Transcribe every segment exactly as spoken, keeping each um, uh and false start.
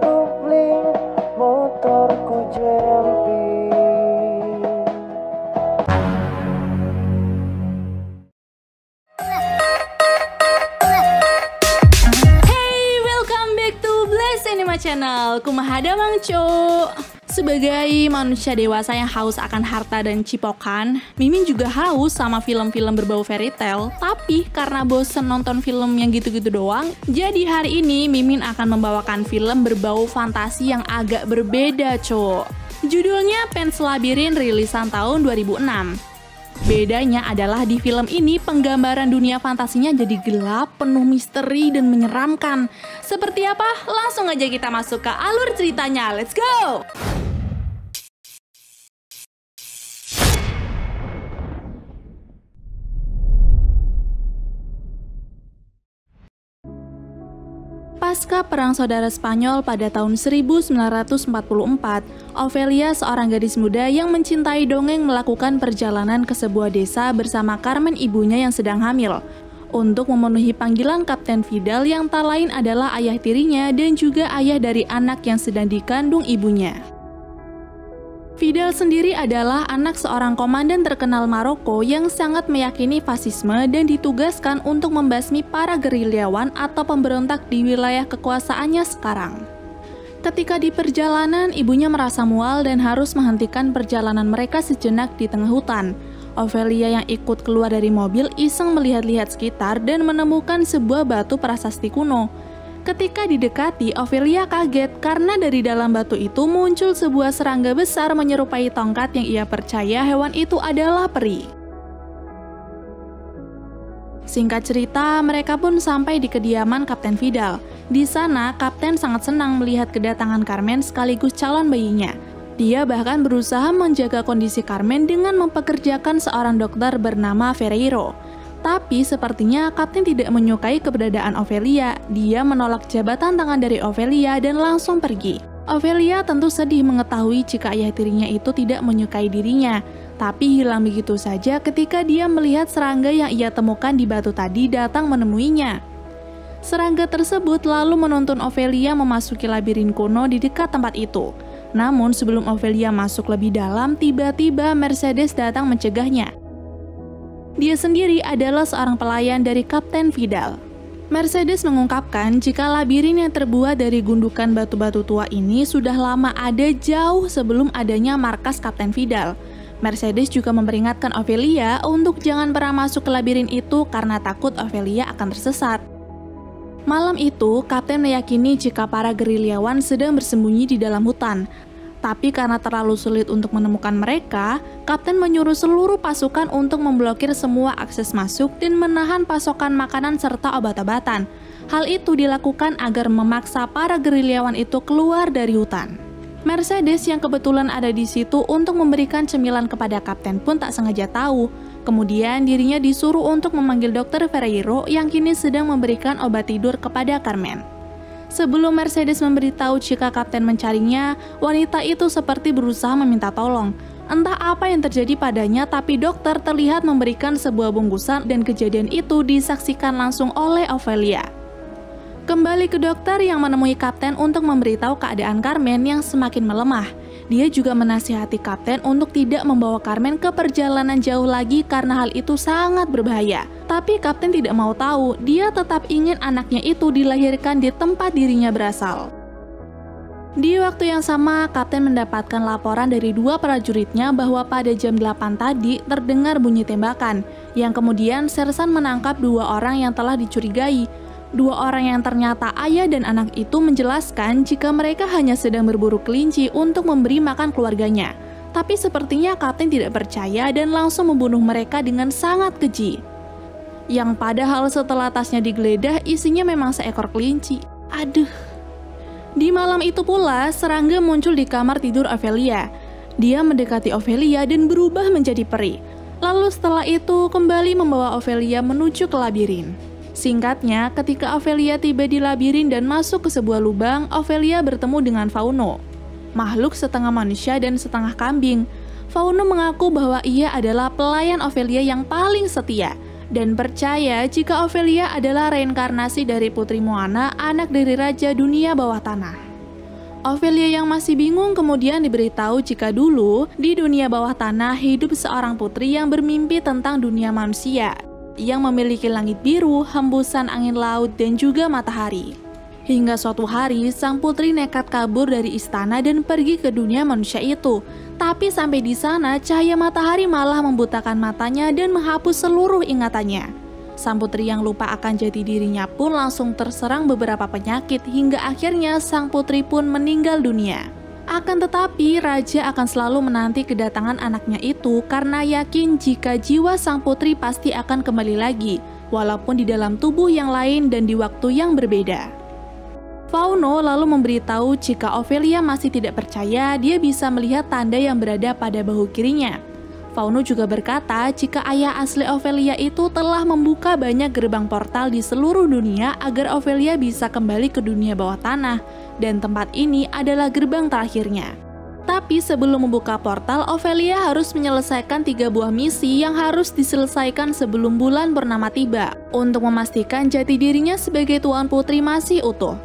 kupling motorku jumping. Hey, welcome back to Bless Anima Channel. Kumaha damang cuk. Sebagai manusia dewasa yang haus akan harta dan cipokan, Mimin juga haus sama film-film berbau fairy tale. Tapi karena bosen nonton film yang gitu-gitu doang, jadi hari ini Mimin akan membawakan film berbau fantasi yang agak berbeda, cok. Judulnya Pan's Labyrinth, rilisan tahun dua ribu enam. Bedanya adalah di film ini penggambaran dunia fantasinya jadi gelap, penuh misteri dan menyeramkan. Seperti apa? Langsung aja kita masuk ke alur ceritanya. Let's go! Pasca Perang Saudara Spanyol pada tahun seribu sembilan ratus empat puluh empat, Ofelia, seorang gadis muda yang mencintai dongeng, melakukan perjalanan ke sebuah desa bersama Carmen, ibunya yang sedang hamil, untuk memenuhi panggilan Kapten Vidal yang tak lain adalah ayah tirinya dan juga ayah dari anak yang sedang dikandung ibunya. Vidal sendiri adalah anak seorang komandan terkenal Maroko yang sangat meyakini fasisme dan ditugaskan untuk membasmi para gerilyawan atau pemberontak di wilayah kekuasaannya sekarang. Ketika di perjalanan, ibunya merasa mual dan harus menghentikan perjalanan mereka sejenak di tengah hutan. Ofelia yang ikut keluar dari mobil iseng melihat-lihat sekitar dan menemukan sebuah batu prasasti kuno. Ketika didekati, Ofelia kaget karena dari dalam batu itu muncul sebuah serangga besar menyerupai tongkat yang ia percaya hewan itu adalah peri. Singkat cerita, mereka pun sampai di kediaman Kapten Vidal. Di sana, Kapten sangat senang melihat kedatangan Carmen sekaligus calon bayinya. Dia bahkan berusaha menjaga kondisi Carmen dengan mempekerjakan seorang dokter bernama Ferreiro. Tapi sepertinya Kapten tidak menyukai keberadaan Ofelia. Dia menolak jabatan tangan dari Ofelia dan langsung pergi. Ofelia tentu sedih mengetahui jika ayah tirinya itu tidak menyukai dirinya. Tapi hilang begitu saja ketika dia melihat serangga yang ia temukan di batu tadi datang menemuinya. Serangga tersebut lalu menuntun Ofelia memasuki labirin kuno di dekat tempat itu. Namun sebelum Ofelia masuk lebih dalam, tiba-tiba Mercedes datang mencegahnya. Dia sendiri adalah seorang pelayan dari Kapten Vidal. Mercedes mengungkapkan jika labirin yang terbuat dari gundukan batu-batu tua ini sudah lama ada jauh sebelum adanya markas Kapten Vidal. Mercedes juga memperingatkan Ofelia untuk jangan pernah masuk ke labirin itu karena takut Ofelia akan tersesat. Malam itu, Kapten meyakini jika para gerilyawan sedang bersembunyi di dalam hutan. Tapi karena terlalu sulit untuk menemukan mereka, Kapten menyuruh seluruh pasukan untuk memblokir semua akses masuk dan menahan pasokan makanan serta obat-obatan. Hal itu dilakukan agar memaksa para gerilyawan itu keluar dari hutan. Mercedes yang kebetulan ada di situ untuk memberikan cemilan kepada Kapten pun tak sengaja tahu. Kemudian dirinya disuruh untuk memanggil dokter Ferreiro yang kini sedang memberikan obat tidur kepada Carmen. Sebelum Mercedes memberitahu jika Kapten mencarinya, wanita itu seperti berusaha meminta tolong. Entah apa yang terjadi padanya, tapi dokter terlihat memberikan sebuah bungkusan dan kejadian itu disaksikan langsung oleh Ofelia. Kembali ke dokter yang menemui Kapten untuk memberitahu keadaan Carmen yang semakin melemah. Dia juga menasihati Kapten untuk tidak membawa Carmen ke perjalanan jauh lagi karena hal itu sangat berbahaya. Tapi Kapten tidak mau tahu, dia tetap ingin anaknya itu dilahirkan di tempat dirinya berasal. Di waktu yang sama, Kapten mendapatkan laporan dari dua prajuritnya bahwa pada jam delapan tadi terdengar bunyi tembakan, yang kemudian sersan menangkap dua orang yang telah dicurigai. Dua orang yang ternyata ayah dan anak itu menjelaskan jika mereka hanya sedang berburu kelinci untuk memberi makan keluarganya. Tapi sepertinya Kapten tidak percaya dan langsung membunuh mereka dengan sangat keji. Yang padahal setelah tasnya digeledah, isinya memang seekor kelinci. Aduh. Di malam itu pula, serangga muncul di kamar tidur Ofelia. Dia mendekati Ofelia dan berubah menjadi peri. Lalu setelah itu, kembali membawa Ofelia menuju ke labirin. Singkatnya, ketika Ofelia tiba di labirin dan masuk ke sebuah lubang, Ofelia bertemu dengan Fauno, makhluk setengah manusia dan setengah kambing. Fauno mengaku bahwa ia adalah pelayan Ofelia yang paling setia, dan percaya jika Ofelia adalah reinkarnasi dari Putri Moana, anak dari Raja Dunia Bawah Tanah. Ofelia yang masih bingung kemudian diberitahu jika dulu di dunia bawah tanah hidup seorang putri yang bermimpi tentang dunia manusia yang memiliki langit biru, hembusan angin laut, dan juga matahari. Hingga suatu hari, sang putri nekat kabur dari istana dan pergi ke dunia manusia itu. Tapi sampai di sana, cahaya matahari malah membutakan matanya dan menghapus seluruh ingatannya. Sang putri yang lupa akan jati dirinya pun langsung terserang beberapa penyakit hingga akhirnya sang putri pun meninggal dunia. Akan tetapi, raja akan selalu menanti kedatangan anaknya itu karena yakin jika jiwa sang putri pasti akan kembali lagi, walaupun di dalam tubuh yang lain dan di waktu yang berbeda. Fauno lalu memberitahu jika Ofelia masih tidak percaya, dia bisa melihat tanda yang berada pada bahu kirinya. Fauno juga berkata jika ayah asli Ofelia itu telah membuka banyak gerbang portal di seluruh dunia agar Ofelia bisa kembali ke dunia bawah tanah, dan tempat ini adalah gerbang terakhirnya. Tapi sebelum membuka portal, Ofelia harus menyelesaikan tiga buah misi yang harus diselesaikan sebelum bulan purnama tiba untuk memastikan jati dirinya sebagai tuan putri masih utuh.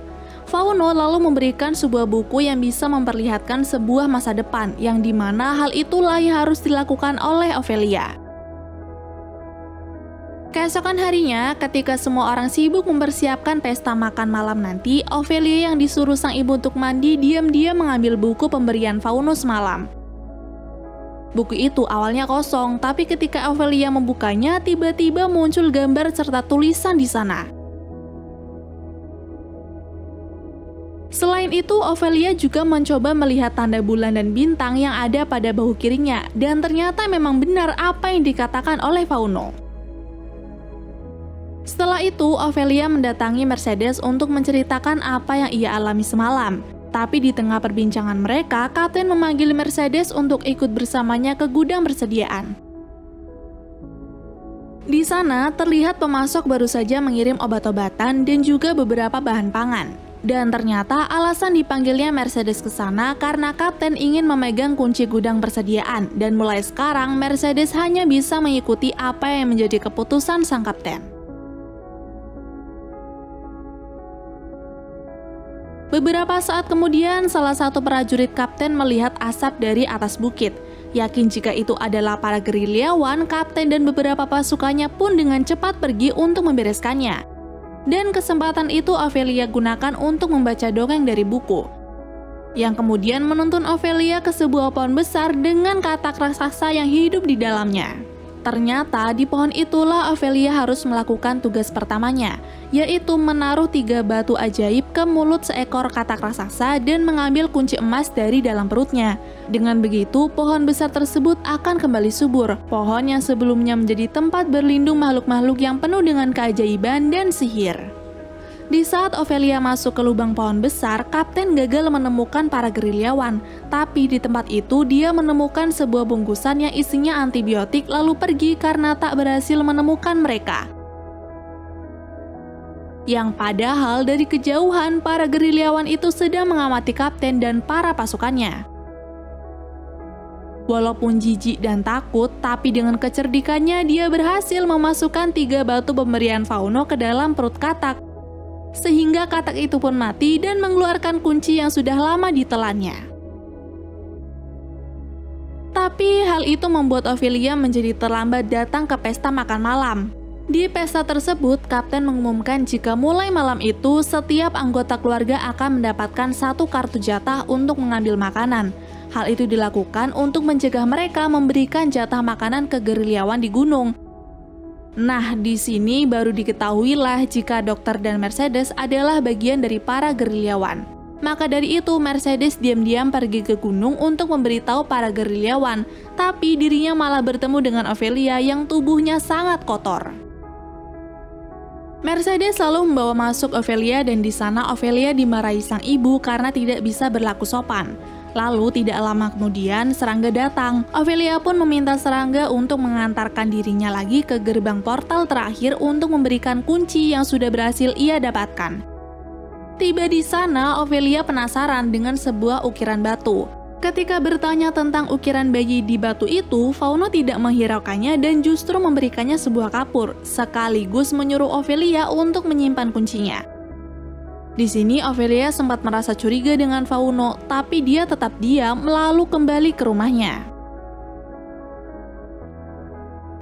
Fauno lalu memberikan sebuah buku yang bisa memperlihatkan sebuah masa depan, yang dimana hal itulah yang harus dilakukan oleh Ofelia. Keesokan harinya, ketika semua orang sibuk mempersiapkan pesta makan malam nanti, Ofelia yang disuruh sang ibu untuk mandi diam-diam mengambil buku pemberian Fauno semalam. Buku itu awalnya kosong, tapi ketika Ofelia membukanya, tiba-tiba muncul gambar serta tulisan di sana. Selain itu, Ofelia juga mencoba melihat tanda bulan dan bintang yang ada pada bahu kirinya, dan ternyata memang benar apa yang dikatakan oleh Fauno. Setelah itu, Ofelia mendatangi Mercedes untuk menceritakan apa yang ia alami semalam. Tapi di tengah perbincangan mereka, Kapten memanggil Mercedes untuk ikut bersamanya ke gudang persediaan. Di sana, terlihat pemasok baru saja mengirim obat-obatan dan juga beberapa bahan pangan. Dan ternyata alasan dipanggilnya Mercedes ke sana karena Kapten ingin memegang kunci gudang persediaan, dan mulai sekarang Mercedes hanya bisa mengikuti apa yang menjadi keputusan sang Kapten. Beberapa saat kemudian, salah satu prajurit Kapten melihat asap dari atas bukit. Yakin jika itu adalah para gerilyawan, Kapten dan beberapa pasukannya pun dengan cepat pergi untuk membereskannya. Dan kesempatan itu Ofelia gunakan untuk membaca dongeng dari buku, yang kemudian menuntun Ofelia ke sebuah pohon besar dengan katak raksasa yang hidup di dalamnya. Ternyata di pohon itulah Ofelia harus melakukan tugas pertamanya, yaitu menaruh tiga batu ajaib ke mulut seekor katak raksasa dan mengambil kunci emas dari dalam perutnya. Dengan begitu, pohon besar tersebut akan kembali subur, pohon yang sebelumnya menjadi tempat berlindung makhluk-makhluk yang penuh dengan keajaiban dan sihir. Di saat Ofelia masuk ke lubang pohon besar, Kapten gagal menemukan para gerilyawan. Tapi di tempat itu dia menemukan sebuah bungkusan yang isinya antibiotik, lalu pergi karena tak berhasil menemukan mereka. Yang padahal dari kejauhan para gerilyawan itu sedang mengamati Kapten dan para pasukannya. Walaupun jijik dan takut, tapi dengan kecerdikannya dia berhasil memasukkan tiga batu pemberian Fauno ke dalam perut katak, sehingga katak itu pun mati dan mengeluarkan kunci yang sudah lama ditelannya. Tapi hal itu membuat Ofelia menjadi terlambat datang ke pesta makan malam. Di pesta tersebut, Kapten mengumumkan jika mulai malam itu setiap anggota keluarga akan mendapatkan satu kartu jatah untuk mengambil makanan. Hal itu dilakukan untuk mencegah mereka memberikan jatah makanan ke gerilyawan di gunung. Nah, di sini baru diketahuilah jika dokter dan Mercedes adalah bagian dari para gerilyawan. Maka dari itu, Mercedes diam-diam pergi ke gunung untuk memberitahu para gerilyawan, tapi dirinya malah bertemu dengan Ofelia yang tubuhnya sangat kotor. Mercedes lalu membawa masuk Ofelia, dan di sana Ofelia dimarahi sang ibu karena tidak bisa berlaku sopan. Lalu tidak lama kemudian serangga datang. Ofelia pun meminta serangga untuk mengantarkan dirinya lagi ke gerbang portal terakhir untuk memberikan kunci yang sudah berhasil ia dapatkan. Tiba di sana, Ofelia penasaran dengan sebuah ukiran batu. Ketika bertanya tentang ukiran bayi di batu itu, Fauno tidak menghiraukannya dan justru memberikannya sebuah kapur, sekaligus menyuruh Ofelia untuk menyimpan kuncinya. Di sini, Ofelia sempat merasa curiga dengan Fauno, tapi dia tetap diam lalu kembali ke rumahnya.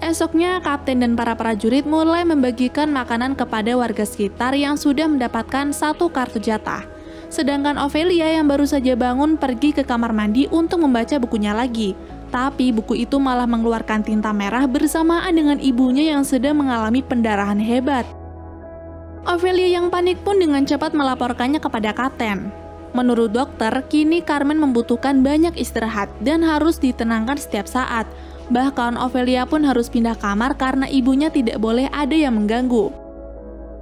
Esoknya, kapten dan para prajurit mulai membagikan makanan kepada warga sekitar yang sudah mendapatkan satu kartu jatah. Sedangkan Ofelia yang baru saja bangun pergi ke kamar mandi untuk membaca bukunya lagi. Tapi buku itu malah mengeluarkan tinta merah bersamaan dengan ibunya yang sedang mengalami pendarahan hebat. Ofelia yang panik pun dengan cepat melaporkannya kepada kapten. Menurut dokter, kini Carmen membutuhkan banyak istirahat dan harus ditenangkan setiap saat. Bahkan Ofelia pun harus pindah kamar karena ibunya tidak boleh ada yang mengganggu.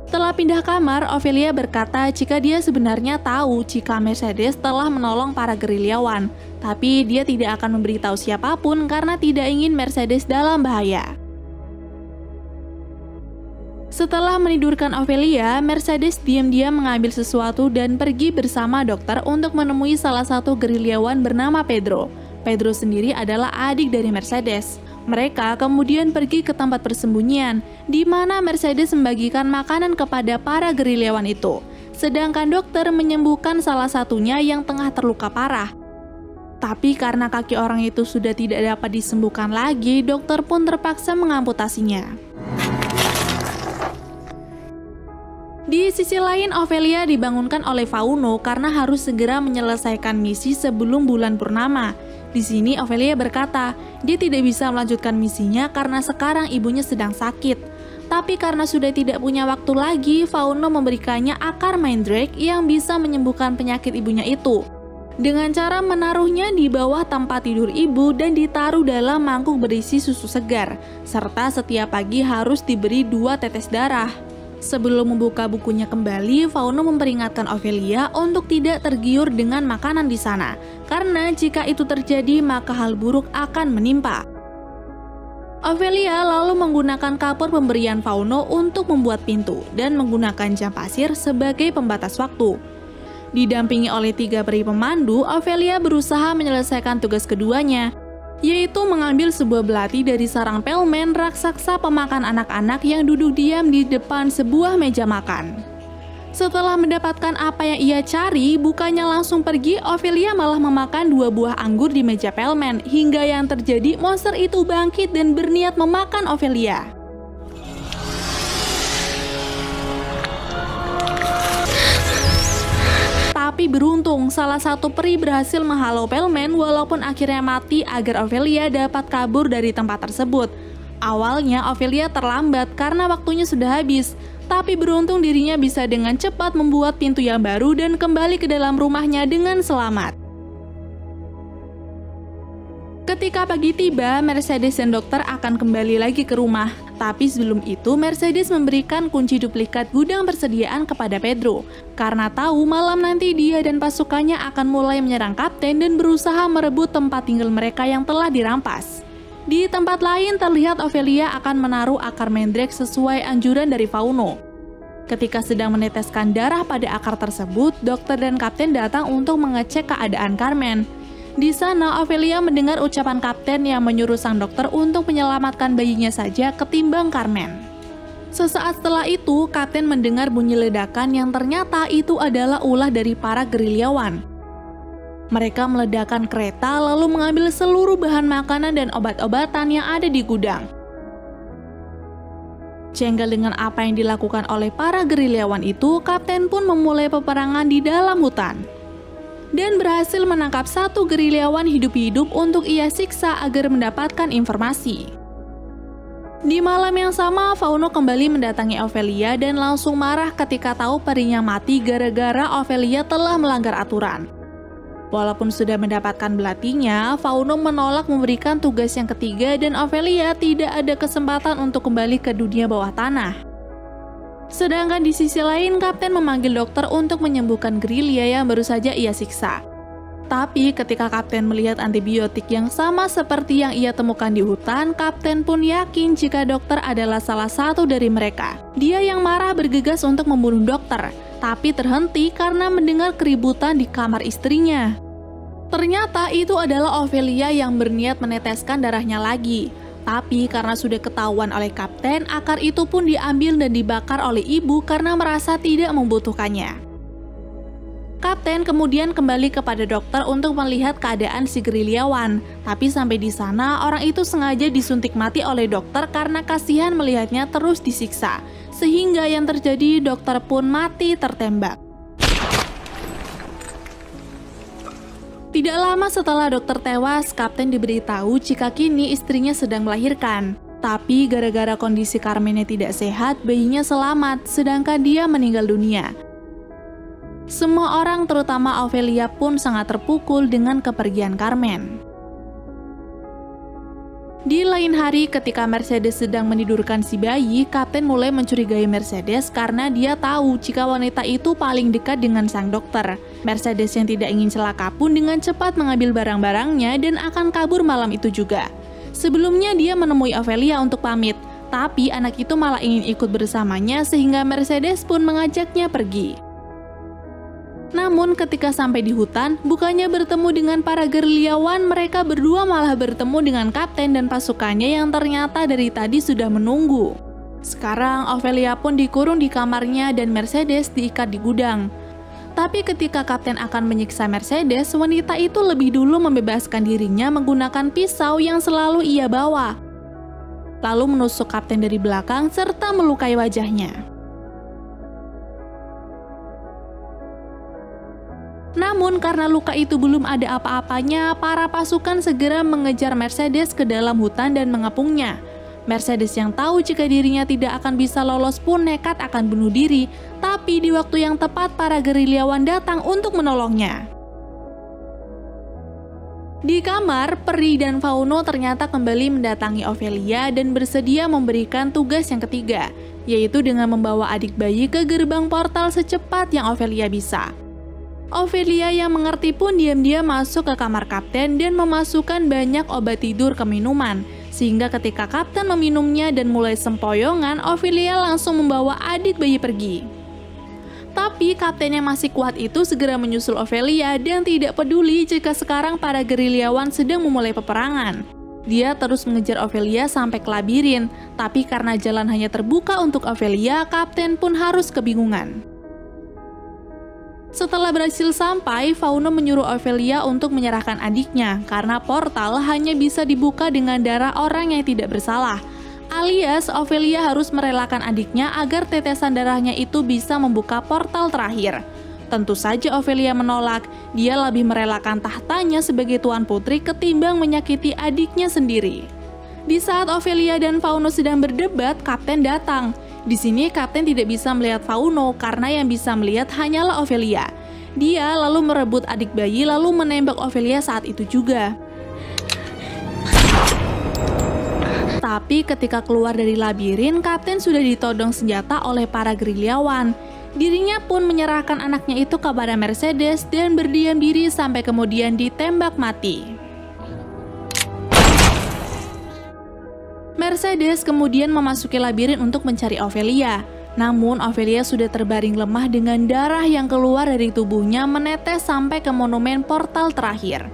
Setelah pindah kamar, Ofelia berkata jika dia sebenarnya tahu jika Mercedes telah menolong para gerilyawan. Tapi dia tidak akan memberitahu siapapun karena tidak ingin Mercedes dalam bahaya. Setelah menidurkan Ofelia, Mercedes diam-diam mengambil sesuatu dan pergi bersama dokter untuk menemui salah satu gerilyawan bernama Pedro. Pedro sendiri adalah adik dari Mercedes. Mereka kemudian pergi ke tempat persembunyian, di mana Mercedes membagikan makanan kepada para gerilyawan itu. Sedangkan dokter menyembuhkan salah satunya yang tengah terluka parah. Tapi karena kaki orang itu sudah tidak dapat disembuhkan lagi, dokter pun terpaksa mengamputasinya. Di sisi lain, Ofelia dibangunkan oleh Fauno karena harus segera menyelesaikan misi sebelum bulan purnama. Di sini, Ofelia berkata, dia tidak bisa melanjutkan misinya karena sekarang ibunya sedang sakit. Tapi karena sudah tidak punya waktu lagi, Fauno memberikannya akar mandrake yang bisa menyembuhkan penyakit ibunya itu. Dengan cara menaruhnya di bawah tempat tidur ibu dan ditaruh dalam mangkuk berisi susu segar, serta setiap pagi harus diberi dua tetes darah. Sebelum membuka bukunya kembali, Fauno memperingatkan Ofelia untuk tidak tergiur dengan makanan di sana, karena jika itu terjadi maka hal buruk akan menimpa. Ofelia lalu menggunakan kapur pemberian Fauno untuk membuat pintu dan menggunakan jam pasir sebagai pembatas waktu. Didampingi oleh tiga peri pemandu, Ofelia berusaha menyelesaikan tugas keduanya, yaitu mengambil sebuah belati dari sarang pelmen raksasa pemakan anak-anak yang duduk diam di depan sebuah meja makan. Setelah mendapatkan apa yang ia cari, bukannya langsung pergi, Ofelia malah memakan dua buah anggur di meja pelmen, hingga yang terjadi monster itu bangkit dan berniat memakan Ofelia. Tapi beruntung, salah satu peri berhasil menghalau pelmen walaupun akhirnya mati agar Ofelia dapat kabur dari tempat tersebut. Awalnya Ofelia terlambat karena waktunya sudah habis, tapi beruntung dirinya bisa dengan cepat membuat pintu yang baru dan kembali ke dalam rumahnya dengan selamat. Ketika pagi tiba, Mercedes dan dokter akan kembali lagi ke rumah. Tapi sebelum itu, Mercedes memberikan kunci duplikat gudang persediaan kepada Pedro, karena tahu malam nanti dia dan pasukannya akan mulai menyerang kapten dan berusaha merebut tempat tinggal mereka yang telah dirampas. Di tempat lain, terlihat Ofelia akan menaruh akar mandrake sesuai anjuran dari Fauno. Ketika sedang meneteskan darah pada akar tersebut, dokter dan kapten datang untuk mengecek keadaan Carmen. Di sana, Ofelia mendengar ucapan kapten yang menyuruh sang dokter untuk menyelamatkan bayinya saja ketimbang Carmen. Sesaat setelah itu, kapten mendengar bunyi ledakan yang ternyata itu adalah ulah dari para gerilyawan. Mereka meledakkan kereta lalu mengambil seluruh bahan makanan dan obat-obatan yang ada di gudang. Jengkel dengan apa yang dilakukan oleh para gerilyawan itu, kapten pun memulai peperangan di dalam hutan. Dan berhasil menangkap satu gerilyawan hidup-hidup untuk ia siksa agar mendapatkan informasi. Di malam yang sama, Fauno kembali mendatangi Ofelia dan langsung marah ketika tahu perinya mati gara-gara Ofelia telah melanggar aturan. Walaupun sudah mendapatkan belatinya, Fauno menolak memberikan tugas yang ketiga dan Ofelia tidak ada kesempatan untuk kembali ke dunia bawah tanah. Sedangkan di sisi lain, kapten memanggil dokter untuk menyembuhkan gerilya yang baru saja ia siksa. Tapi ketika kapten melihat antibiotik yang sama seperti yang ia temukan di hutan, kapten pun yakin jika dokter adalah salah satu dari mereka. Dia yang marah bergegas untuk membunuh dokter, tapi terhenti karena mendengar keributan di kamar istrinya. Ternyata itu adalah Ofelia yang berniat meneteskan darahnya lagi. Tapi karena sudah ketahuan oleh kapten, akar itu pun diambil dan dibakar oleh ibu karena merasa tidak membutuhkannya. Kapten kemudian kembali kepada dokter untuk melihat keadaan si gerilyawan. Tapi sampai di sana, orang itu sengaja disuntik mati oleh dokter karena kasihan melihatnya terus disiksa. Sehingga yang terjadi, dokter pun mati tertembak. Tidak lama setelah dokter tewas, Kapten diberitahu jika kini istrinya sedang melahirkan. Tapi gara-gara kondisi Carmennya tidak sehat, bayinya selamat, sedangkan dia meninggal dunia. Semua orang, terutama Ofelia, pun sangat terpukul dengan kepergian Carmen. Di lain hari, ketika Mercedes sedang menidurkan si bayi, Kapten mulai mencurigai Mercedes karena dia tahu jika wanita itu paling dekat dengan sang dokter. Mercedes yang tidak ingin celaka pun dengan cepat mengambil barang-barangnya dan akan kabur malam itu juga. Sebelumnya dia menemui Ofelia untuk pamit, tapi anak itu malah ingin ikut bersamanya sehingga Mercedes pun mengajaknya pergi. Namun ketika sampai di hutan, bukannya bertemu dengan para gerilyawan, mereka berdua malah bertemu dengan Kapten dan pasukannya yang ternyata dari tadi sudah menunggu. Sekarang Ofelia pun dikurung di kamarnya dan Mercedes diikat di gudang. Tapi ketika Kapten akan menyiksa Mercedes, wanita itu lebih dulu membebaskan dirinya menggunakan pisau yang selalu ia bawa. Lalu menusuk Kapten dari belakang serta melukai wajahnya. Namun karena luka itu belum ada apa-apanya, para pasukan segera mengejar Mercedes ke dalam hutan dan mengepungnya. Mercedes yang tahu jika dirinya tidak akan bisa lolos pun nekat akan bunuh diri, tapi di waktu yang tepat para gerilyawan datang untuk menolongnya. Di kamar, Peri dan Fauno ternyata kembali mendatangi Ofelia dan bersedia memberikan tugas yang ketiga, yaitu dengan membawa adik bayi ke gerbang portal secepat yang Ofelia bisa. Ofelia yang mengerti pun diam-diam masuk ke kamar Kapten dan memasukkan banyak obat tidur ke minuman. Sehingga ketika Kapten meminumnya dan mulai sempoyongan, Ofelia langsung membawa adik bayi pergi. Tapi Kapten yang masih kuat itu segera menyusul Ofelia dan tidak peduli jika sekarang para gerilyawan sedang memulai peperangan. Dia terus mengejar Ofelia sampai ke labirin, tapi karena jalan hanya terbuka untuk Ofelia, Kapten pun harus kebingungan. Setelah berhasil sampai, Fauno menyuruh Ofelia untuk menyerahkan adiknya karena portal hanya bisa dibuka dengan darah orang yang tidak bersalah. Alias, Ofelia harus merelakan adiknya agar tetesan darahnya itu bisa membuka portal terakhir. Tentu saja Ofelia menolak, dia lebih merelakan tahtanya sebagai tuan putri ketimbang menyakiti adiknya sendiri. Di saat Ofelia dan Fauno sedang berdebat, Kapten datang. Di sini Kapten tidak bisa melihat Fauno karena yang bisa melihat hanyalah Ofelia. Dia lalu merebut adik bayi lalu menembak Ofelia saat itu juga. Tapi ketika keluar dari labirin, Kapten sudah ditodong senjata oleh para gerilyawan. Dirinya pun menyerahkan anaknya itu kepada Mercedes dan berdiam diri sampai kemudian ditembak mati. Mercedes kemudian memasuki labirin untuk mencari Ofelia. Namun Ofelia sudah terbaring lemah dengan darah yang keluar dari tubuhnya menetes sampai ke monumen portal terakhir.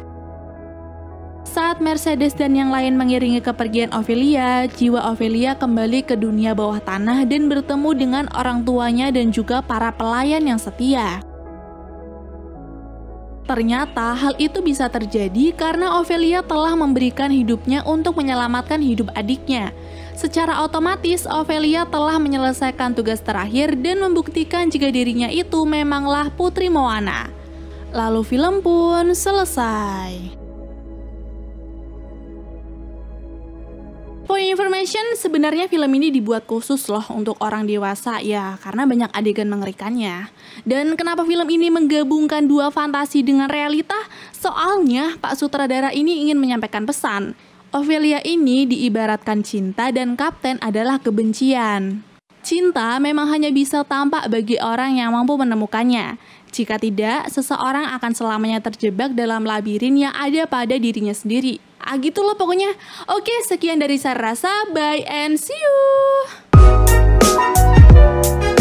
Saat Mercedes dan yang lain mengiringi kepergian Ofelia, jiwa Ofelia kembali ke dunia bawah tanah dan bertemu dengan orang tuanya dan juga para pelayan yang setia. Ternyata hal itu bisa terjadi karena Ofelia telah memberikan hidupnya untuk menyelamatkan hidup adiknya. Secara otomatis, Ofelia telah menyelesaikan tugas terakhir dan membuktikan jika dirinya itu memanglah Putri Moana. Lalu film pun selesai. For information, sebenarnya film ini dibuat khusus loh untuk orang dewasa ya, karena banyak adegan mengerikannya. Dan kenapa film ini menggabungkan dua fantasi dengan realita? Soalnya Pak Sutradara ini ingin menyampaikan pesan. Ofelia ini diibaratkan cinta dan Kapten adalah kebencian. Cinta memang hanya bisa tampak bagi orang yang mampu menemukannya. Jika tidak, seseorang akan selamanya terjebak dalam labirin yang ada pada dirinya sendiri. Ah gitu loh pokoknya. Oke, sekian dari saya. Rasa, bye and see you.